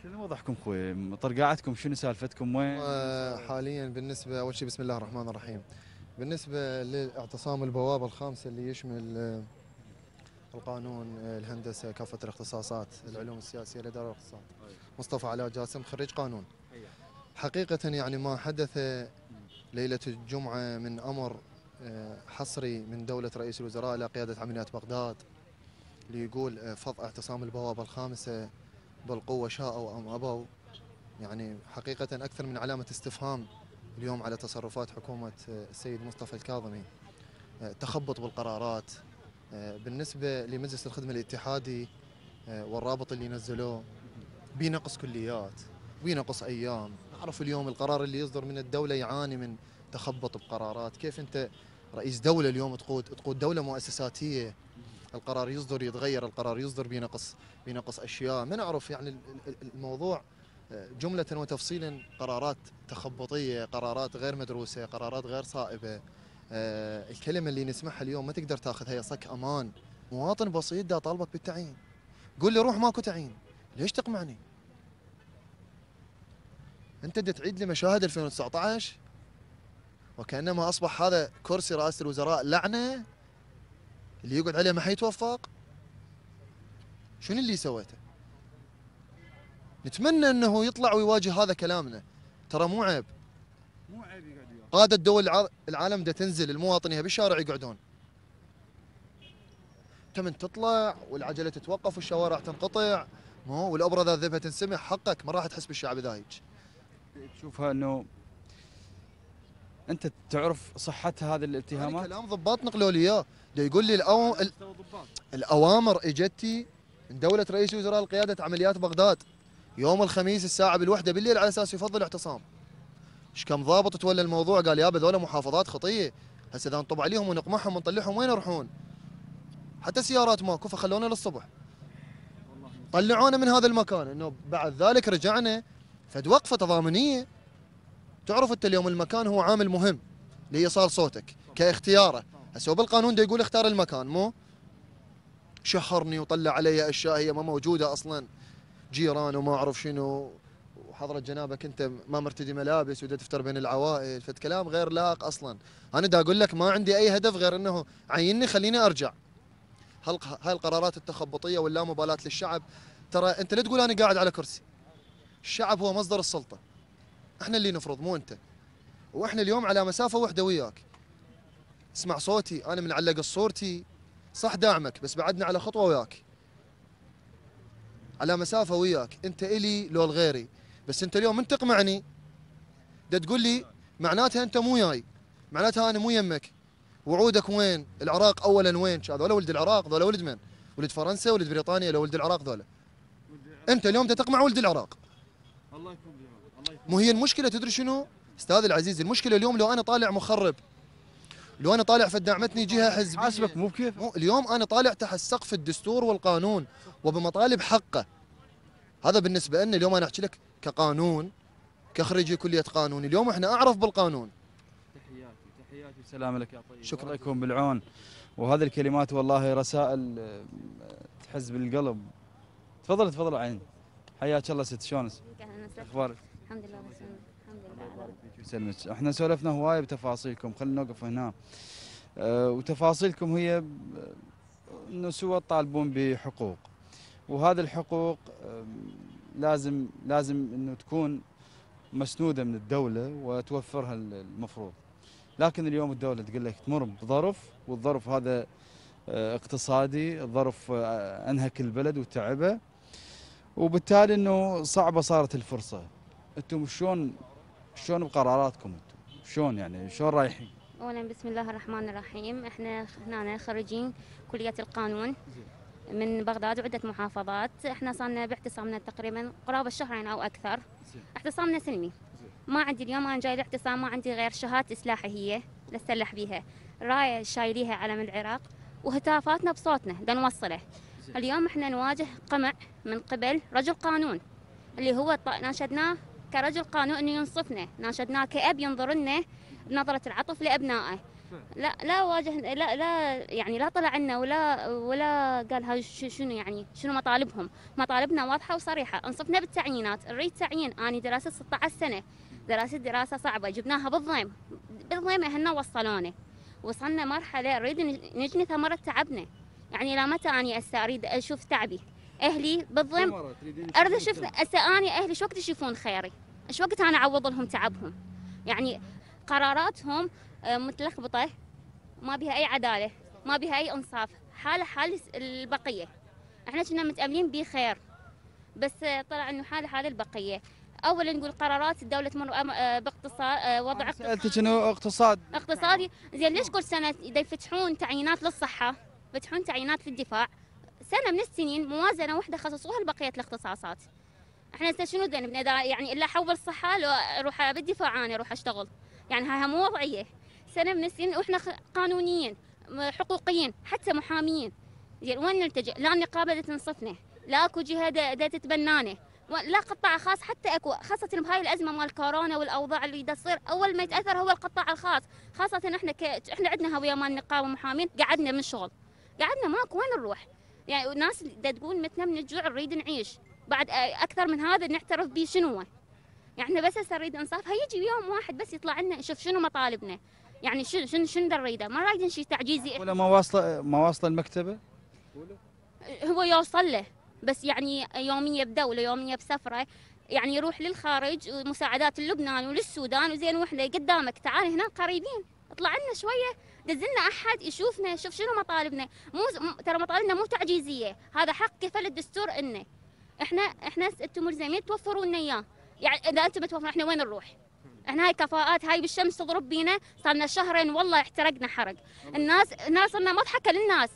شنو وضعكم اخوي؟ طرقعتكم شنو سالفتكم وين؟ آه حاليا بالنسبه، اول شيء بسم الله الرحمن الرحيم. بالنسبه لاعتصام البوابه الخامسه اللي يشمل القانون، الهندسه، كافه الاختصاصات، العلوم السياسيه، الاداره والاقتصاد. مصطفى علاء جاسم خريج قانون. حقيقه يعني ما حدث ليله الجمعه من امر حصري من دوله رئيس الوزراء الى قياده عمليات بغداد ليقول فض اعتصام البوابة الخامسة بالقوة شاءوا أم أبوا، يعني حقيقة أكثر من علامة استفهام اليوم على تصرفات حكومة السيد مصطفى الكاظمي. تخبط بالقرارات. بالنسبة لمجلس الخدمة الاتحادي والرابط اللي نزلوه بينقص كليات، بينقص أيام. نعرف اليوم القرار اللي يصدر من الدولة يعاني من تخبط بقرارات. كيف أنت رئيس دولة اليوم تقود تقود دولة مؤسساتية، القرار يصدر يتغير، القرار يصدر بينقص بينقص اشياء، ما نعرف. يعني الموضوع جمله وتفصيلا قرارات تخبطيه، قرارات غير مدروسه، قرارات غير صائبه. الكلمه اللي نسمعها اليوم ما تقدر تاخذها، هي صك امان. مواطن بسيط دا طالبك بالتعيين، قول لي روح ماكو تعيين، ليش تقمعني؟ انت دا تعيد لي مشاهد ألفين وتسعطعش، وكانما اصبح هذا كرسي رئاسه الوزراء لعنه، اللي يقعد عليه ما حيتوفق. شنو اللي سويته؟ نتمنى انه يطلع ويواجه هذا كلامنا، ترى مو عيب. مو عيب يقعد وياك. قادة دول العالم ده تنزل المواطنيها بالشارع يقعدون. تمن تطلع والعجلة تتوقف والشوارع تنقطع، مو والابرة ذا ذبها تنسمع، حقك ما راح تحس بالشعب ذا هيك. تشوفها انه انت تعرف صحتها هذه الاتهامات؟ يعني كلام ضباط نقلوا لي اياه، يقول لي الأو... ال... الاوامر اجتي من دوله رئيس الوزراء لقياده عمليات بغداد يوم الخميس الساعه بالوحده بالليل على اساس يفضل اعتصام. ايش كم ضابط تولى الموضوع، قال يابا ذولا محافظات خطيه، هسه اذا نطبع عليهم ونقمعهم ونطلعهم وين يروحون؟ حتى سيارات ماكو، فخلونا للصبح. طلعونا من هذا المكان، انه بعد ذلك رجعنا فد وقفه تضامنيه. تعرف انت اليوم المكان هو عامل مهم لإيصال صوتك كاختياره. هسه هو بالقانون دا يقول اختار المكان، مو شهرني وطلع علي اشياء هي ما موجوده اصلا، جيران وما اعرف شنو، وحضره جنابك انت ما مرتدي ملابس ودا تفتر بين العوائل، فكلام غير لائق اصلا. انا دا اقول لك ما عندي اي هدف غير انه عيني خليني ارجع. هاي القرارات التخبطيه واللامبالاه للشعب، ترى انت لا تقول انا قاعد على كرسي. الشعب هو مصدر السلطه، احنا اللي نفرض مو انت. واحنا اليوم على مسافه واحده وياك. اسمع صوتي، انا من علق صورتي، صح داعمك بس بعدنا على خطوه وياك. على مسافه وياك، انت الي لو لغيري، بس انت اليوم من تقمعني دا تقول لي معناتها انت مو وياي، معناتها انا مو يمك. وعودك وين؟ العراق اولا وين؟ هذولا ولد العراق، ذولا ولد من؟ ولد فرنسا، ولد بريطانيا، لو ولد العراق ذولا. انت اليوم دا تقمع ولد العراق. الله يكون بيها. مو هي المشكلة، تدري شنو؟ أستاذ العزيز، المشكلة اليوم لو أنا طالع مخرب، لو أنا طالع فدعمتني جهة حزبية حاسبك مو كيف؟ اليوم أنا طالع تحت سقف الدستور والقانون وبمطالب حقه. هذا بالنسبة لنا اليوم، أنا أحكي لك كقانون، كخريجي كلية قانون، اليوم إحنا أعرف بالقانون. تحياتي تحياتي وسلام لك يا طيب. شكرا لكم بالعون. وهذه الكلمات والله رسائل تحز بالقلب. تفضل تفضل عين. حياك الله ست، شلونك؟ أخبارك؟ الحمد لله بسم الله، الحمد لله. الله يبارك فيك ويسلمك. احنا سولفنا هوايه بتفاصيلكم، خلينا نوقف هنا. أه وتفاصيلكم هي النسوة طالبون بحقوق، وهذه الحقوق لازم لازم انه تكون مسنودة من الدولة وتوفرها المفروض. لكن اليوم الدولة تقول لك تمر بظرف، والظرف هذا اقتصادي، الظرف انهك البلد وتعبه، وبالتالي انه صعبة صارت الفرصة. انتم شلون شلون بقراراتكم انتم؟ شلون يعني شلون رايحين؟ اولا بسم الله الرحمن الرحيم، احنا هنا خريجين كلية القانون من بغداد وعدة محافظات، احنا صارنا باعتصامنا تقريبا قرابة شهرين او اكثر. اعتصامنا سلمي، ما عندي اليوم انا جاي الاعتصام ما عندي غير شهادة اسلاحي هي نتسلح بيها، راية شايليها علم العراق وهتافاتنا بصوتنا دا نوصله. اليوم احنا نواجه قمع من قبل رجل قانون اللي هو ناشدناه كرجل قانون انه ينصفنا، ناشدناه كاب ينظر لنا بنظرة العطف لابنائه. لا لا واجه لا لا يعني لا طلع عنا ولا ولا قال هاي شنو يعني شنو مطالبهم. مطالبنا واضحه وصريحه، انصفنا بالتعيينات، نريد تعيين. انا دراسه ستة عشر سنه، دراسه دراسه صعبه جبناها بالضيم، بالضيم اهلنا وصلونا، وصلنا مرحله نريد نجني ثمره تعبنا. يعني لا متى اني هسه اريد اشوف تعبي اهلي بالضيم، اريد اشوف هسه اني اهلي شو وقت يشوفون خيري، شو وقت انا اعوض لهم تعبهم. يعني قراراتهم متلخبطه، ما بها اي عداله، ما بها اي انصاف، حاله حال البقيه. احنا كنا متاملين به خير، بس طلع انه حاله حال البقيه. اولا نقول قرارات الدوله تمر باقتصاد، وضع اقتصادي. شنو اقتصاد؟ اقتصادي، زين ليش كل سنه يفتحون تعيينات للصحه، يفتحون تعيينات في الدفاع، سنه من السنين موازنه واحده خصصوها لبقيه الاختصاصات. احنا هسه شنو ذنبنا يعني الا حول الصحه لو اروح بالدفاع انا اروح اشتغل؟ يعني هاي مو وضعيه، سنه من السنين واحنا قانونيين حقوقيين حتى محاميين. زين وين نلتجئ؟ لا نقابه تنصفنا، لا اكو جهه دا تتبنانا، لا قطاع خاص حتى اكو، خاصه بهاي الازمه مال كورونا والاوضاع اللي دا تصير اول ما يتاثر هو القطاع الخاص، خاصه احنا ك... احنا عندنا هويه مال نقابه محامين، قعدنا من شغل، قعدنا ماكو وين نروح. يعني الناس دا تقول متنا من الجوع نريد نعيش، بعد اكثر من هذا نعترف به شنو؟ يعني احنا بس هسه نريد انصاف، هيجي يوم واحد بس يطلع لنا شوف شنو مطالبنا، يعني شنو شنو شنو نريده، ما رايدين شيء تعجيزي. ولا ما واصله ما واصله المكتبه؟ هو يوصل له بس يعني يوميه بدوله، يوميه بسفره، يعني يروح للخارج ومساعدات للبنان وللسودان وزين واحنا قدامك، تعال هنا قريبين، اطلع لنا شويه، دزلنا احد يشوفنا، شوف شنو مطالبنا، مو ترى مطالبنا مو تعجيزيه، هذا حق كفل الدستور انه احنا احنا انتم ملزمين توفروا لنا اياه. يعني اذا انتم متوفرين احنا وين نروح؟ احنا هاي كفاءات، هاي بالشمس تضرب بينا، صارنا شهرين والله احترقنا حرق، الناس الناس صرنا مضحكه للناس،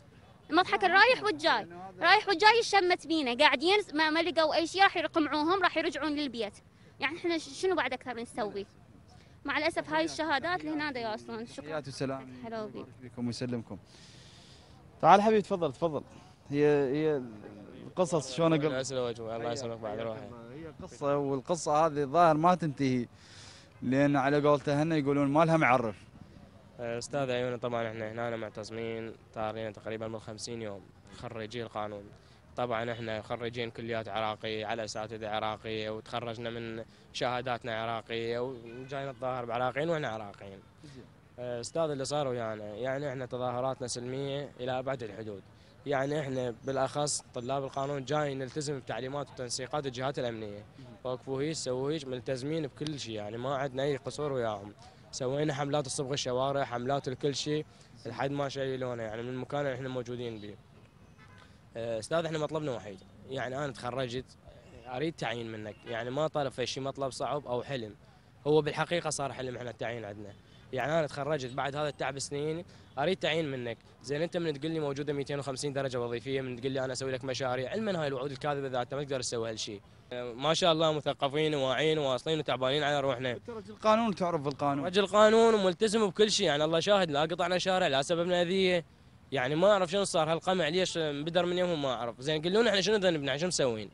مضحكه الرايح والجاي، رايح والجاي شمت بينا، قاعدين ما لقوا اي شيء، راح يقمعوهم، راح يرجعون للبيت. يعني احنا شنو بعد اكثر نسوي؟ مع الاسف هاي الشهادات اللي هنا يوصلون. شكرا وسلام. هلا بكم ويسلمكم. تعال حبيبي تفضل تفضل. هي هي القصص شلون اقول؟ الله يسلمك الله يسلمك بعد روحي. قصة، والقصة هذه ظاهر ما تنتهي، لأن على قول تهنا يقولون ما لها معرف. أستاذ عيوني طبعا احنا هنا معتصمين طارينا تقريبا من خمسين يوم، خريجي القانون. طبعا احنا خريجين كليات عراقية على أساتذة عراقية، وتخرجنا من شهاداتنا عراقية، وجاينا الظاهر بعراقيين واحنا عراقيين. أستاذ اللي صار ويانا يعني, يعني احنا تظاهراتنا سلمية إلى أبعد الحدود. يعني احنا بالاخص طلاب القانون جاي نلتزم بتعليمات وتنسيقات الجهات الامنيه، وقفوا هيك سووا هيك، ملتزمين بكل شيء، يعني ما عندنا اي قصور وياهم. سوينا حملات الصبغ الشوارع، حملات لكل شيء لحد ما شيلونا يعني من المكان اللي احنا موجودين به. استاذ احنا مطلبنا وحيد، يعني انا تخرجت اريد تعيين منك، يعني ما طالب في شيء مطلب صعب او حلم، هو بالحقيقه صار حلم احنا التعيين عندنا. يعني انا تخرجت بعد هذا التعب سنين، اريد تعيين منك، زين انت من تقول لي موجوده مئتين وخمسين درجه وظيفيه، من تقول لي انا اسوي لك مشاريع، علما هاي الوعود الكاذبه ذاتها ما تقدر تسوي هالشيء. ما شاء الله مثقفين وواعين وواصلين وتعبانين على روحنا. انت رجل قانون تعرف بالقانون. رجل قانون وملتزم بكل شيء، يعني الله شاهد لا قطعنا شارع لا سببنا اذيه، يعني ما اعرف شنو صار هالقمع ليش بدر من يومهم ما اعرف، زين قول لنا احنا شنو ذنبنا شنو مسوين؟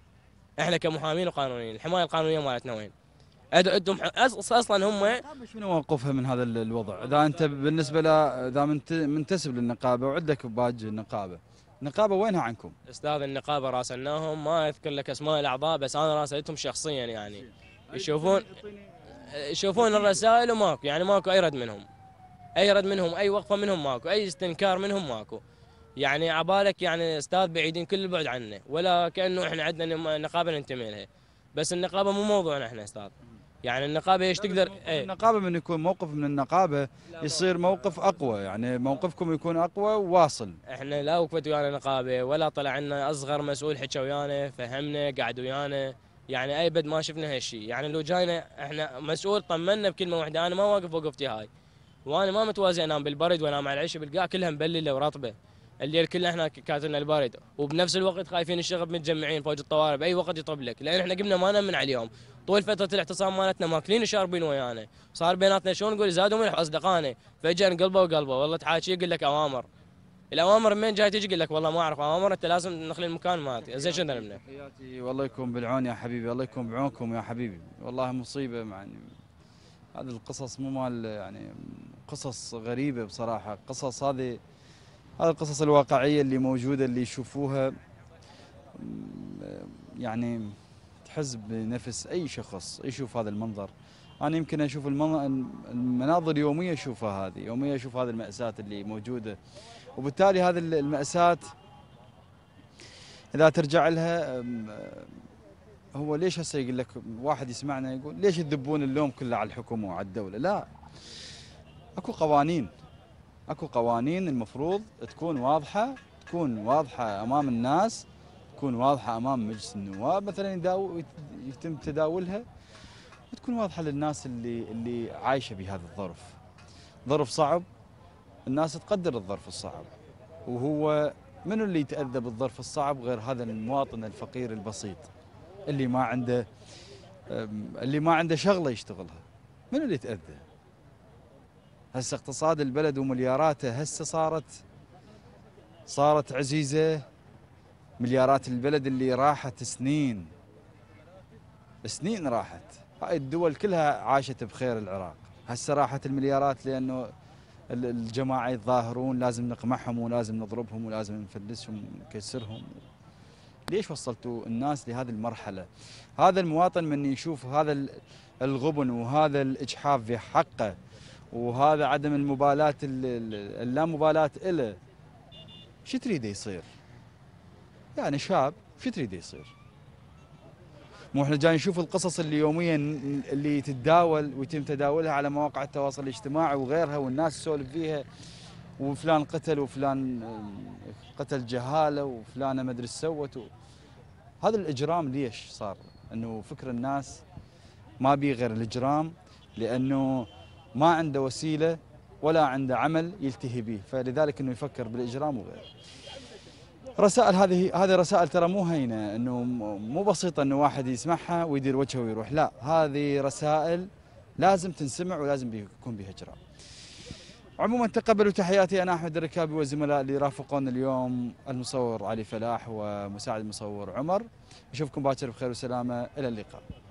احنا كمحامين وقانونيين، الحمايه القانونيه مالتنا وين؟ عندهم اصلا هم شنو موقفها من هذا الوضع؟ اذا انت بالنسبه ل اذا منتسب للنقابه وعندك باج النقابه، النقابه وينها عنكم؟ استاذ النقابه راسلناهم، ما اذكر لك اسماء الاعضاء بس انا راسلتهم شخصيا، يعني يشوفون يشوفون الرسائل وماكو، يعني ماكو اي رد منهم، اي رد منهم، اي وقفه منهم ماكو، اي استنكار منهم ماكو. يعني عبالك يعني استاذ بعيدين كل البعد عنا، ولا كانه احنا عندنا نقابه ننتمي لها. بس النقابه مو موضوعنا احنا استاذ، يعني النقابه ايش تقدر. النقابه من يكون موقف من النقابه يصير موقف اقوى، يعني موقفكم يكون اقوى وواصل. احنا لا وقفت ويانا نقابه ولا طلع لنا اصغر مسؤول حكى ويانا، فهمنا، قعد ويانا، يعني ابد ما شفنا هالشيء. يعني لو جاينا احنا مسؤول طمنا بكلمه واحده، انا ما واقف وقفتي هاي، وانا ما متوازي انام بالبرد وانام على العشاء بالقاع كلها مبلله ورطبه، الليل كله احنا كاتلنا البرد، وبنفس الوقت خايفين الشغب متجمعين فوق الطوارئ باي وقت يطرب لك، لان احنا قمنا ما نمنا على اليوم، طول فتره الاعتصام مالتنا ماكلين وشاربين ويانا، صار بيناتنا شو نقول زادوا ملح اصدقائنا، فجاه انقلبوا وقلبوا، والله تحاكي يقول لك اوامر. الاوامر منين جاي تجي؟ يقول لك والله ما اعرف اوامر، انت لازم نخلي المكان مالتي، زين شنو نمنا؟ حياتي والله يكون بالعون يا حبيبي، الله يكون بعونكم يا حبيبي، والله مصيبه معني. هذه القصص مو مال، يعني قصص غريبه بصراحه، قصص هذه هذه القصص الواقعية اللي موجودة اللي يشوفوها، يعني تحز بنفس أي شخص يشوف هذا المنظر. أنا يمكن أشوف المناظر يومية، أشوفها هذه يومية، أشوف هذه المأساة اللي موجودة، وبالتالي هذه المأساة إذا ترجع لها. هو ليش هسه يقول لك واحد يسمعنا يقول ليش تذبون اللوم كله على الحكومة وعلى الدولة؟ لا، أكو قوانين، اكو قوانين المفروض تكون واضحه، تكون واضحه امام الناس، تكون واضحه امام مجلس النواب مثلا يتم تداولها، وتكون واضحه للناس اللي اللي عايشه بهذا الظرف. ظرف صعب، الناس تقدر الظرف الصعب، وهو منو اللي يتاذى بالظرف الصعب غير هذا المواطن الفقير البسيط اللي ما عنده اللي ما عنده شغله يشتغلها، منو اللي يتاذى؟ هسه اقتصاد البلد وملياراته هسه صارت صارت عزيزة، مليارات البلد اللي راحت سنين سنين راحت، هاي الدول كلها عاشت بخير، العراق هسه راحت المليارات لأنه الجماعة يتظاهرون لازم نقمعهم ولازم نضربهم ولازم نفلسهم ونكسرهم. ليش وصلتوا الناس لهذه المرحلة؟ هذا المواطن من يشوف هذا الغبن وهذا الإجحاف في حقه وهذا عدم المبالاة، اللامبالاة إله، شو تريده يصير؟ يعني شاب شو تريده يصير؟ مو احنا جاي نشوف القصص اللي يوميا اللي تتداول ويتم تداولها على مواقع التواصل الاجتماعي وغيرها، والناس تسولف فيها، وفلان قتل وفلان قتل جهالة وفلانة ما ادري ايش سوت. هذا الإجرام ليش صار؟ انه فكر الناس ما بيه غير الإجرام، لأنه ما عنده وسيله ولا عنده عمل يلتهي به، فلذلك انه يفكر بالاجرام وغيره. رسائل هذه هذه رسائل ترى مو هينه، انه مو بسيطه انه واحد يسمعها ويدير وجهه ويروح، لا، هذه رسائل لازم تنسمع ولازم يكون بها اجراء. عموما تقبلوا تحياتي، انا احمد الركابي والزملاء اللي رافقون اليوم المصور علي فلاح ومساعد المصور عمر. اشوفكم باكر بخير وسلامه، الى اللقاء.